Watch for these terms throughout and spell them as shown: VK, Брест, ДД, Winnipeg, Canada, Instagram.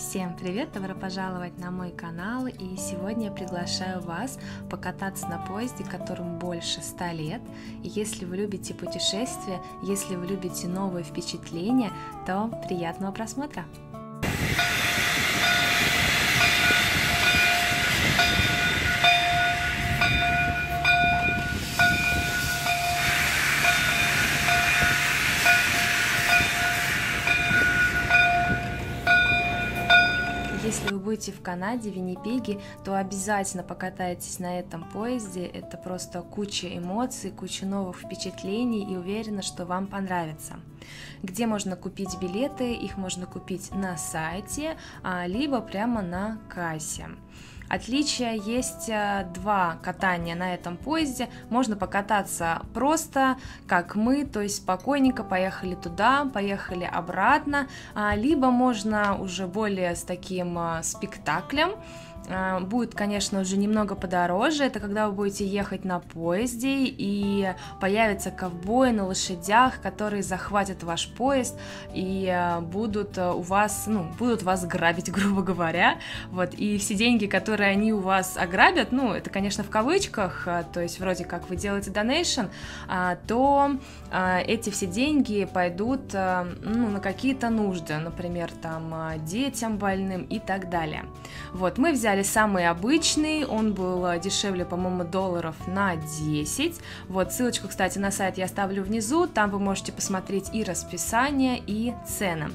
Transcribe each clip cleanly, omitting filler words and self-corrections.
Всем привет! Добро пожаловать на мой канал, и сегодня я приглашаю вас покататься на поезде, которому больше 100 лет. И если вы любите путешествия, если вы любите новые впечатления, то приятного просмотра! Если вы будете в Канаде, в Виннипеге, то обязательно покатайтесь на этом поезде. Это просто куча эмоций, куча новых впечатлений, и уверена, что вам понравится. Где можно купить билеты? Их можно купить на сайте, либо прямо на кассе. Отличия есть два катания на этом поезде. Можно покататься просто, как мы, то есть спокойненько поехали туда, поехали обратно, либо можно уже более с таким спектаклем. Будет, конечно, уже немного подороже. Это когда вы будете ехать на поезде, и появятся ковбои на лошадях, которые захватят ваш поезд и будут вас грабить, грубо говоря. Вот. И все деньги, которые они у вас ограбят, ну, это, конечно, в кавычках, то есть вроде как вы делаете донейшн, то эти все деньги пойдут на какие-то нужды, например, там, детям больным и так далее. Вот, мы взяли самый обычный, он был дешевле, по-моему, долларов на 10. Вот, ссылочку, кстати, на сайт я оставлю внизу, там вы можете посмотреть и расписание, и цены.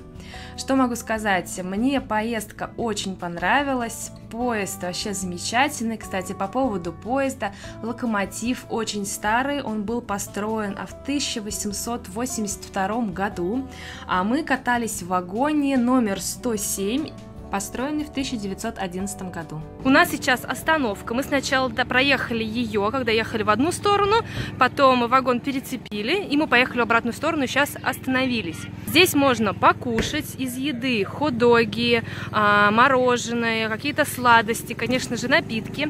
Что могу сказать? Мне поездка очень понравилась, поезд вообще замечательный. Кстати, по поводу поезда, локомотив очень старый, он был построен в 1882 году, а мы катались в вагоне номер 107, построенный в 1911 году. У нас сейчас остановка. Мы сначала проехали ее, когда ехали в одну сторону, потом вагон перецепили, и мы поехали в обратную сторону, сейчас остановились. Здесь можно покушать из еды хот-доги, мороженое, какие-то сладости, конечно же, напитки.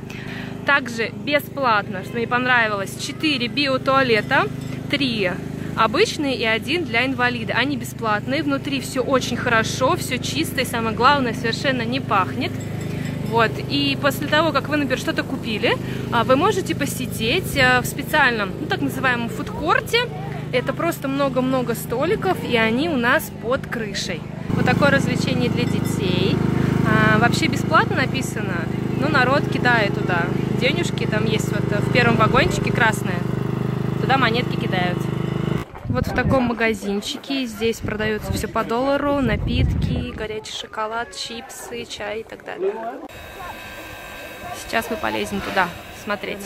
Также бесплатно, что мне понравилось, 4 биотуалета, 3 обычные и 1 для инвалида. Они бесплатные, внутри все очень хорошо, все чисто и, самое главное, совершенно не пахнет. Вот. И после того, как вы, например, что-то купили, вы можете посидеть в специальном, так называемом фудкорте. Это просто много-много столиков, и они у нас под крышей. Вот такое развлечение для детей. Вообще бесплатно написано, но народ кидает туда денежки. Там есть вот в первом вагончике красное, туда монетки кидают. Вот в таком магазинчике здесь продается все по доллару, напитки, горячий шоколад, чипсы, чай и так далее. Сейчас мы полезем туда смотреть.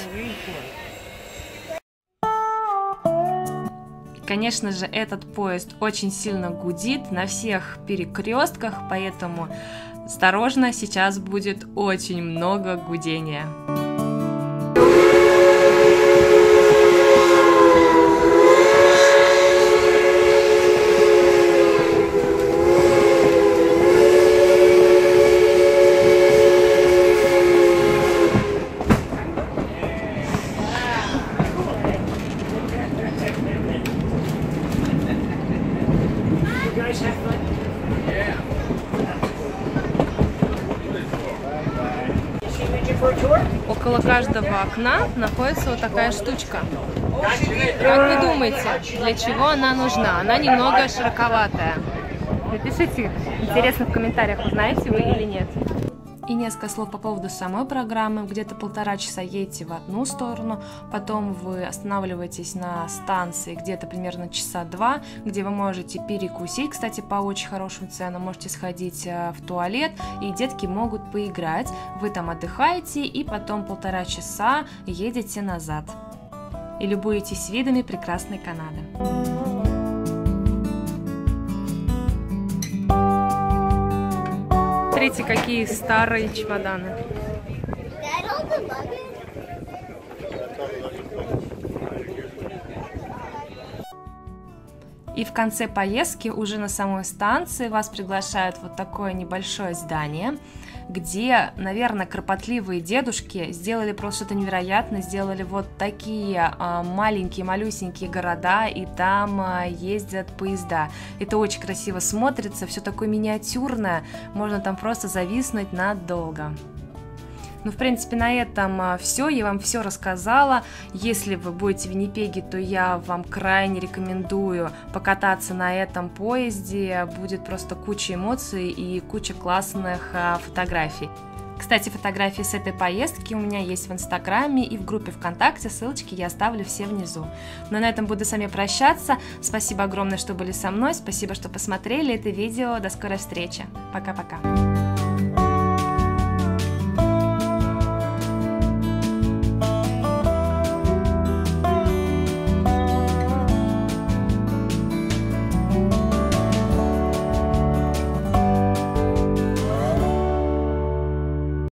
Конечно же, этот поезд очень сильно гудит на всех перекрестках, поэтому осторожно, сейчас будет очень много гудения. Около каждого окна находится вот такая штучка. Как вы думаете, для чего она нужна? Она немного широковатая. Напишите, интересно, в комментариях, узнаете вы или нет. И несколько слов по поводу самой программы. Где-то 1,5 часа едете в одну сторону, потом вы останавливаетесь на станции где-то примерно часа 2, где вы можете перекусить, кстати, по очень хорошим ценам, можете сходить в туалет, и детки могут поиграть. Вы там отдыхаете, и потом 1,5 часа едете назад. И любуетесь видами прекрасной Канады. Смотрите, какие старые чемоданы. И в конце поездки уже на самой станции вас приглашают в вот такое небольшое здание, где, наверное, кропотливые дедушки сделали просто что-то невероятное, сделали вот такие маленькие, малюсенькие города, и там ездят поезда. Это очень красиво смотрится, все такое миниатюрное, можно там просто зависнуть надолго. Ну, в принципе, на этом все, я вам все рассказала. Если вы будете в Виннипеге, то я вам крайне рекомендую покататься на этом поезде. Будет просто куча эмоций и куча классных фотографий. Кстати, фотографии с этой поездки у меня есть в Инстаграме и в группе ВКонтакте, ссылочки я оставлю все внизу. Но на этом буду с вами прощаться. Спасибо огромное, что были со мной, спасибо, что посмотрели это видео. До скорой встречи. Пока-пока.